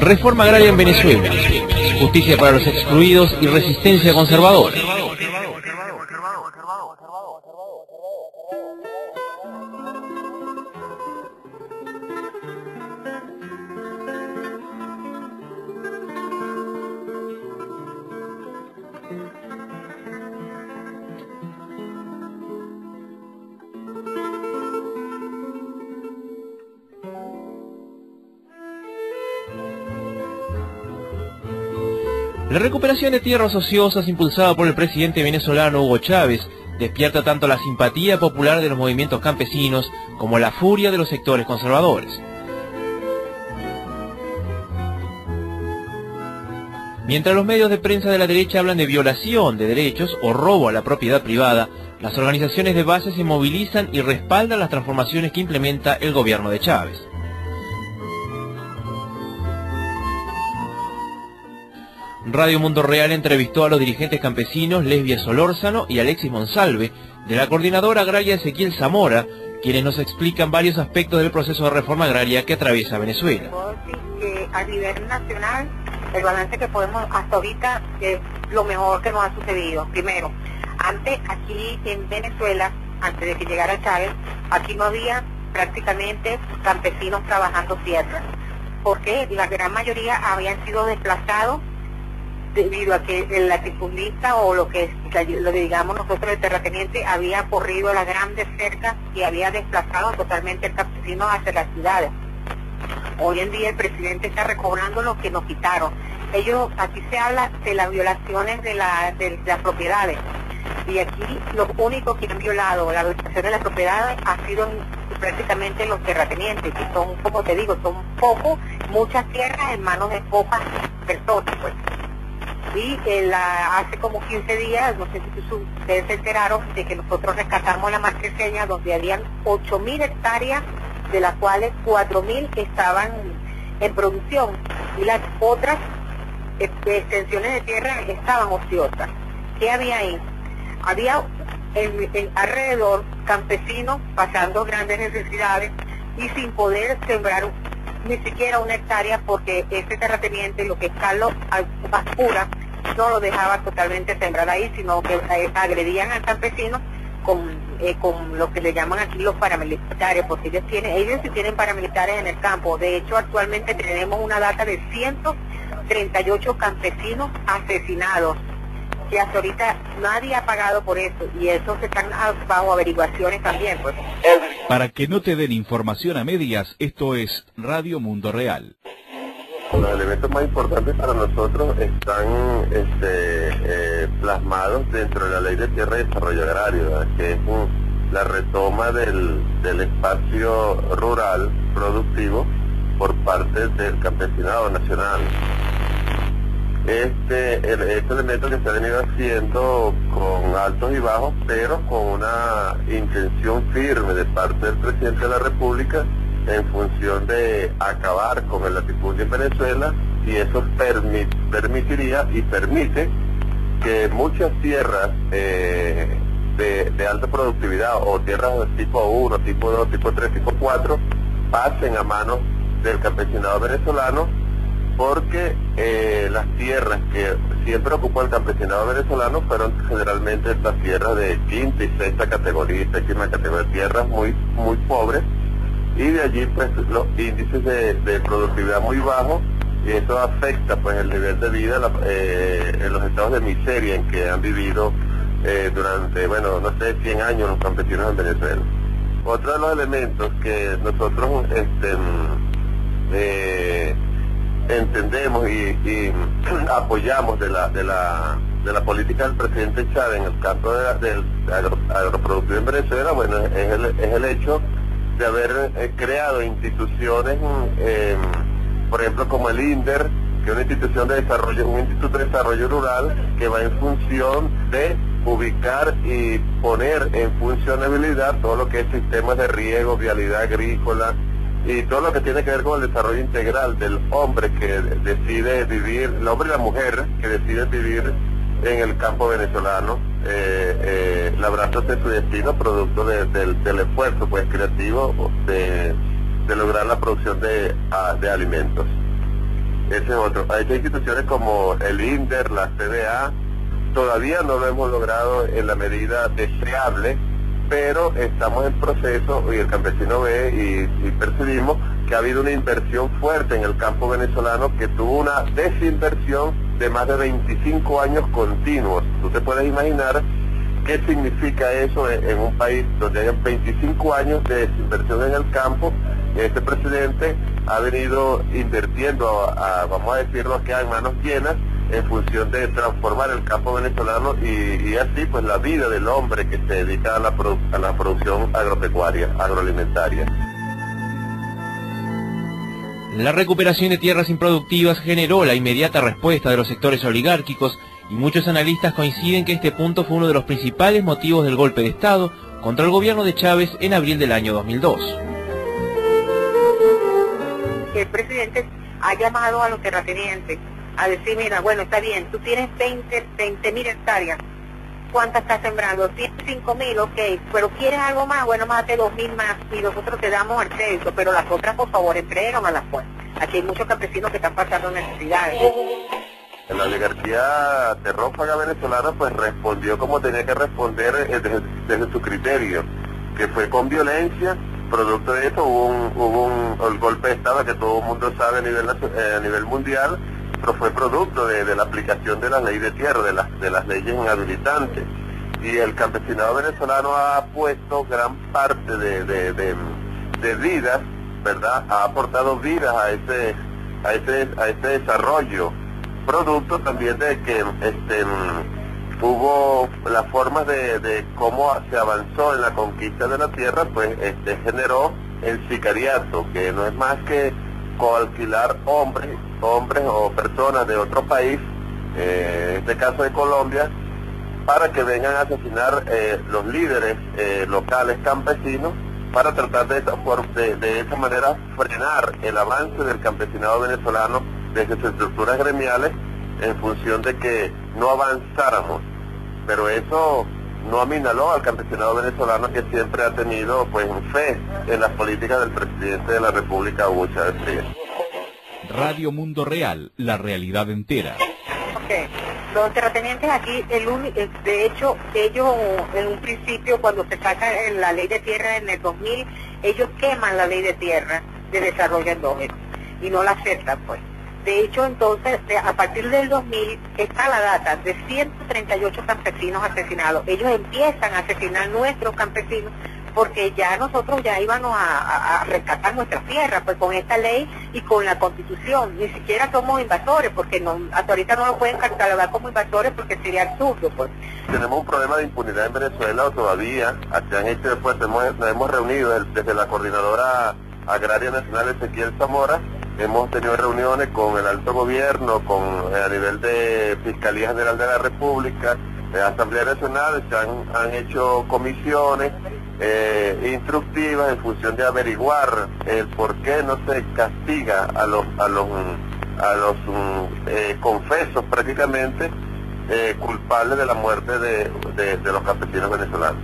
Reforma agraria en Venezuela, justicia para los excluidos y resistencia conservadora. La recuperación de tierras ociosas impulsada por el presidente venezolano Hugo Chávez despierta tanto la simpatía popular de los movimientos campesinos como la furia de los sectores conservadores. Mientras los medios de prensa de la derecha hablan de violación de derechos o robo a la propiedad privada, las organizaciones de base se movilizan y respaldan las transformaciones que implementa el gobierno de Chávez. Radio Mundo Real entrevistó a los dirigentes campesinos Lesbia Solórzano y Alexis Monsalve, de la Coordinadora Agraria Ezequiel Zamora, quienes nos explican varios aspectos del proceso de reforma agraria que atraviesa Venezuela. A nivel nacional, el balance que podemos hasta ahorita es lo mejor que nos ha sucedido. Primero, antes aquí en Venezuela, antes de que llegara Chávez, aquí no había prácticamente campesinos trabajando tierras, porque la gran mayoría habían sido desplazados debido a que el latifundista o lo que lo digamos nosotros el terrateniente había corrido las grandes cercas y había desplazado totalmente el campesino hacia las ciudades. Hoy en día el presidente está recobrando lo que nos quitaron. Ellos, aquí se habla de las violaciones de las propiedades, y aquí lo único que han violado la violación de las propiedades ha sido prácticamente los terratenientes, que son, como te digo, son pocos, muchas tierras en manos de pocas personas, pues. Y hace como 15 días, no sé si ustedes se enteraron de que nosotros rescatamos La Marquiseña, donde habían 8.000 hectáreas, de las cuales 4.000 estaban en producción y las otras extensiones de tierra estaban ociosas. ¿Qué había ahí? Había alrededor campesinos pasando grandes necesidades y sin poder sembrar ni siquiera una hectárea, porque este terrateniente, lo que es Carlos Alcura, no lo dejaba totalmente sembrar ahí, sino que agredían al campesino con lo que le llaman aquí los paramilitares, porque ellos sí tienen paramilitares en el campo. De hecho, actualmente tenemos una data de 138 campesinos asesinados, que hasta ahorita nadie ha pagado por eso, y eso se están bajo averiguaciones también, pues. Para que no te den información a medias, esto es Radio Mundo Real. Los elementos más importantes para nosotros están plasmados dentro de la Ley de Tierra y Desarrollo Agrario, ¿verdad? Que es la retoma del espacio rural productivo por parte del campesinado nacional. Este elemento que se ha venido haciendo con altos y bajos, pero con una intención firme de parte del presidente de la República en función de acabar con el latifundio en Venezuela, y eso permite que muchas tierras de alta productividad, o tierras de tipo 1, tipo 2, tipo 3, tipo 4, pasen a manos del campesinado venezolano, porque las tierras que siempre ocupó el campesinado venezolano fueron generalmente estas tierras de quinta y sexta categoría, séptima categoría, tierras muy, muy pobres, y de allí pues los índices de productividad muy bajos, y eso afecta pues el nivel de vida en los estados de miseria en que han vivido durante, bueno, no sé, 100 años los campesinos en Venezuela. Otro de los elementos que nosotros entendemos y apoyamos de la política del presidente Chávez en el caso del agroproductivo en Venezuela, bueno, es el hecho de haber creado instituciones, por ejemplo, como el INDER, que es una institución de desarrollo, un instituto de desarrollo rural que va en función de ubicar y poner en funcionabilidad todo lo que es sistemas de riego, vialidad agrícola, y todo lo que tiene que ver con el desarrollo integral del hombre que decide vivir, el hombre y la mujer que deciden vivir en el campo venezolano, labrándose su destino producto del esfuerzo pues creativo de lograr la producción de alimentos. ese es otro. Hay instituciones como el INDER, la CDA, todavía no lo hemos logrado en la medida deseable, pero estamos en proceso y el campesino ve y percibimos que ha habido una inversión fuerte en el campo venezolano que tuvo una desinversión de más de 25 años continuos. Tú te puedes imaginar qué significa eso en un país donde hay 25 años de desinversión en el campo. Este presidente ha venido invirtiendo, vamos a decirlo, que a manos llenas en función de transformar el campo venezolano y así pues la vida del hombre que se dedica a la producción agropecuaria, agroalimentaria. La recuperación de tierras improductivas generó la inmediata respuesta de los sectores oligárquicos y muchos analistas coinciden que este punto fue uno de los principales motivos del golpe de Estado contra el gobierno de Chávez en abril del año 2002. El presidente ha llamado a los terratenientes a decir, mira, bueno, está bien, tú tienes 20.000 hectáreas, ¿cuántas estás sembrando? 5.000, ok, pero ¿quieres algo más? Bueno, mátate 2.000 más y nosotros te damos el censo, pero las otras, por favor, entrégamelas pues. Aquí hay muchos campesinos que están pasando necesidades. La oligarquía terrófaga venezolana pues respondió como tenía que responder desde su criterio, que fue con violencia. Producto de eso hubo el golpe de Estado que todo el mundo sabe a nivel mundial, pero fue producto de la aplicación de la ley de tierra, de las leyes inhabilitantes. Y el campesinado venezolano ha puesto gran parte de vidas, ¿verdad? Ha aportado vidas a ese desarrollo. Producto también de que hubo las formas de cómo se avanzó en la conquista de la tierra, pues generó el sicariato, que no es más que coalquilar hombres o personas de otro país, en este caso de Colombia, para que vengan a asesinar los líderes locales campesinos, para tratar de esa manera frenar el avance del campesinado venezolano desde sus estructuras gremiales en función de que no avanzáramos. Pero eso no aminaló al campesinado venezolano, que siempre ha tenido pues fe en las políticas del presidente de la República, Hugo Chávez Frías. Radio Mundo Real, la realidad entera. Okay. Los terratenientes aquí, de hecho, ellos en un principio cuando se saca la ley de tierra en el 2000, ellos queman la ley de tierra de desarrollo endógeno y no la aceptan pues. De hecho, entonces, a partir del 2000 está la data de 138 campesinos asesinados. Ellos empiezan a asesinar nuestros campesinos porque ya nosotros ya íbamos a rescatar nuestras tierras, pues con esta ley y con la Constitución. Ni siquiera somos invasores, porque no, hasta ahorita no lo pueden catalogar como invasores porque sería absurdo, pues. Tenemos un problema de impunidad en Venezuela todavía. Hacia este después nos hemos reunido desde la Coordinadora Agraria Nacional Ezequiel Zamora. Hemos tenido reuniones con el alto gobierno, a nivel de Fiscalía General de la República, de Asamblea Nacional, se han hecho comisiones instructivas en función de averiguar el por qué no se castiga a los confesos prácticamente culpables de la muerte de los campesinos venezolanos.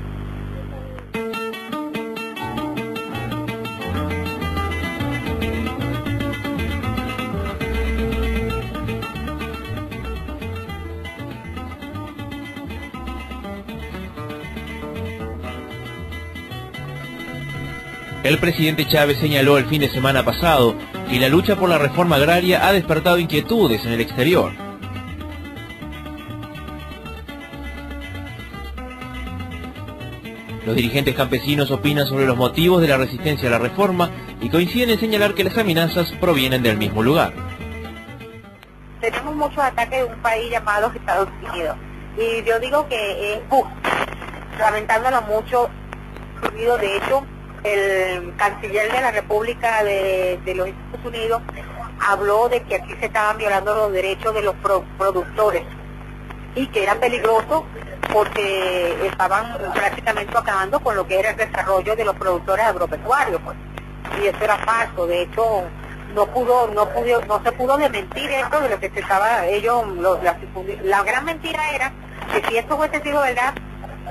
El presidente Chávez señaló el fin de semana pasado que la lucha por la reforma agraria ha despertado inquietudes en el exterior. Los dirigentes campesinos opinan sobre los motivos de la resistencia a la reforma y coinciden en señalar que las amenazas provienen del mismo lugar. Tenemos muchos ataques de un país llamado Estados Unidos y yo digo que es justo, lamentándolo mucho, de hecho. El canciller de la República de los Estados Unidos habló de que aquí se estaban violando los derechos de los productores y que eran peligrosos porque estaban prácticamente acabando con lo que era el desarrollo de los productores agropecuarios, pues. Y eso era falso. De hecho, no se pudo desmentir esto de lo que se estaba. La gran mentira era que si esto hubiese sido verdad,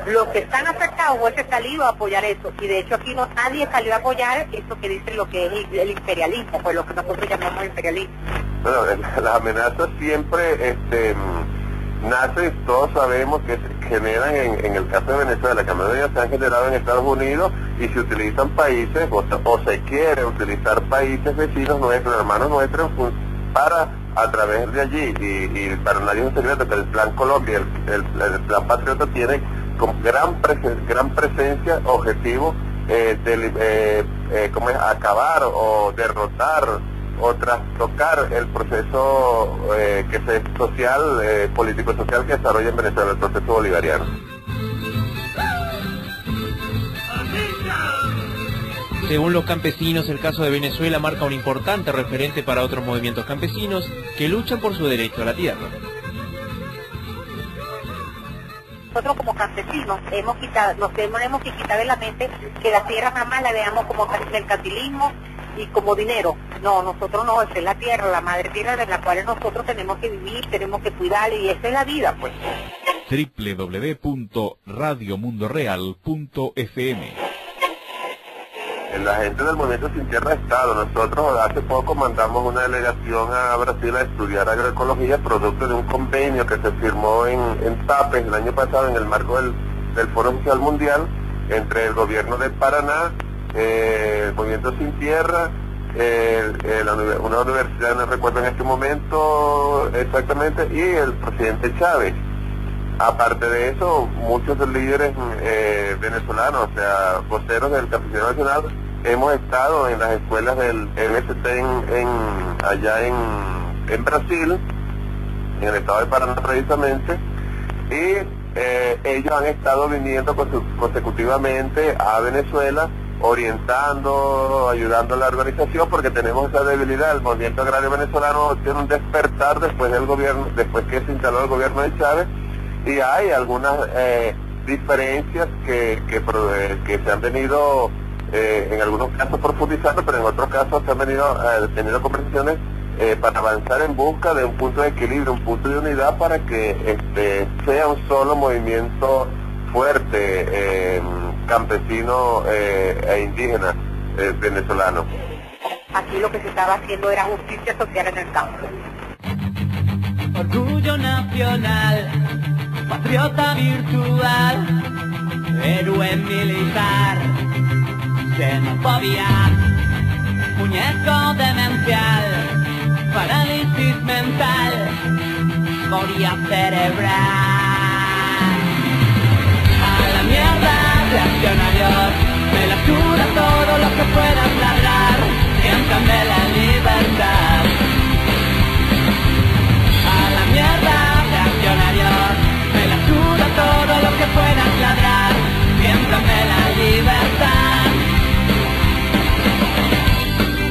Los que están afectados hubiese salido a apoyar eso, y de hecho aquí no nadie salió a apoyar eso que dice lo que es el imperialismo, pues lo que nosotros llamamos imperialismo. Bueno, las amenazas siempre nacen, todos sabemos que se generan en el caso de Venezuela, que a medida se han generado en Estados Unidos y se utilizan países, o se quiere utilizar países vecinos nuestros, hermanos nuestros, para a través de allí, y para nadie es un secreto que el Plan Colombia, el Plan Patriota tiene con gran presencia, objetivo acabar o derrotar o trastocar el proceso político-social que desarrolla en Venezuela, el proceso bolivariano. Según los campesinos, el caso de Venezuela marca un importante referente para otros movimientos campesinos que luchan por su derecho a la tierra. Nosotros como campesinos nos hemos quitado de la mente que la tierra jamás la veamos como mercantilismo y como dinero. No, nosotros no, esa es la tierra, la madre tierra de la cual nosotros tenemos que vivir, tenemos que cuidar, y esa es la vida, pues. www.radiomundoreal.fm. La gente del Movimiento Sin Tierra ha estado. Nosotros hace poco mandamos una delegación a Brasil a estudiar agroecología, producto de un convenio que se firmó en TAPES el año pasado en el marco del Foro Social Mundial entre el gobierno de Paraná, el Movimiento Sin Tierra, una universidad, no recuerdo en este momento exactamente, y el presidente Chávez. Aparte de eso, muchos líderes venezolanos, o sea, voceros del Capitolio Nacional, hemos estado en las escuelas del MST allá en Brasil, en el estado de Paraná precisamente, y ellos han estado viniendo consecutivamente a Venezuela, orientando, ayudando a la organización, porque tenemos esa debilidad. El movimiento agrario venezolano tiene un despertar después que se instaló el gobierno de Chávez, y hay algunas diferencias que se han venido en algunos casos profundizando, pero en otros casos se han venido teniendo conversaciones para avanzar en busca de un punto de equilibrio, un punto de unidad, para que sea un solo movimiento fuerte, campesino e indígena venezolano. Aquí lo que se estaba haciendo era justicia social en el campo. Orgullo nacional, patriota virtual, héroe militar, xenofobia, muñeco demencial, parálisis mental, moría cerebral. A la mierda, reaccionarios, me la cura todo lo que puedas narrar, siéntame la libertad. A la mierda, reaccionarios, todo lo que puedas ladrar, siéntame la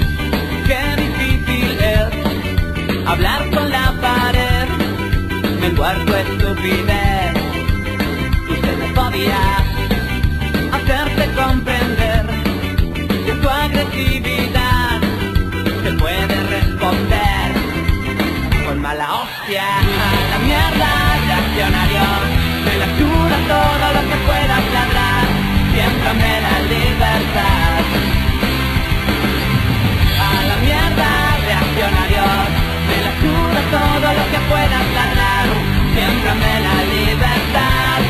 libertad. Qué difícil es hablar con la pared, me guardo estupidez y xenofobia, hacerte comprender que tu agresividad se puede responder con mala hostia. A la mierda, reaccionarios, me la cura todo lo que puedas ladrar, siéntame la libertad. A la mierda, reaccionarios, me la cura todo lo que puedas ladrar, siéntame la libertad.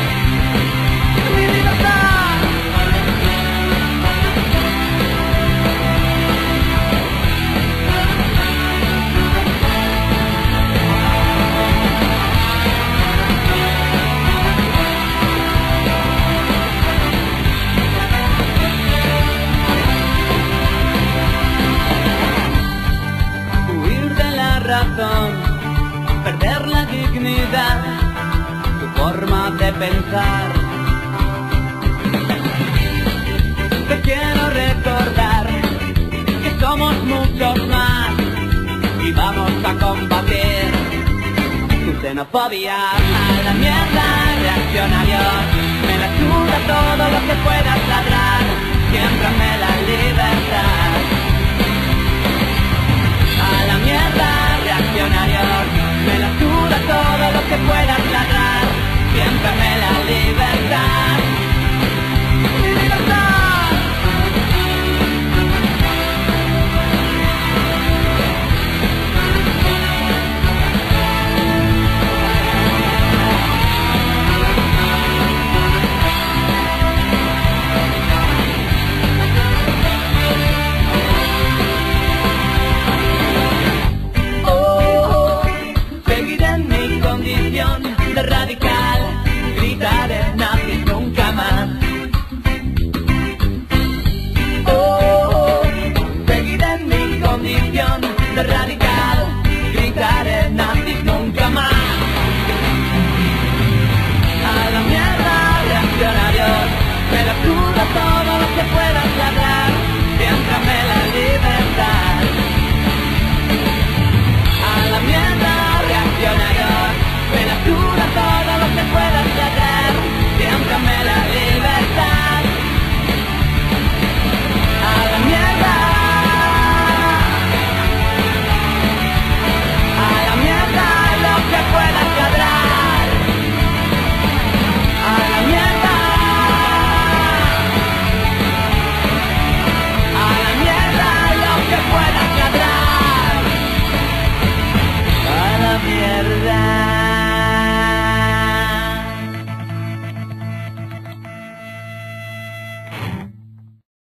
¡Mi libertad! Razón, perder la dignidad, tu forma de pensar. Te quiero recordar que somos muchos más y vamos a combatir tu xenofobia. A la mierda, reaccionarios, me la cura todo lo que puedas ladrar, siempre me la libertad.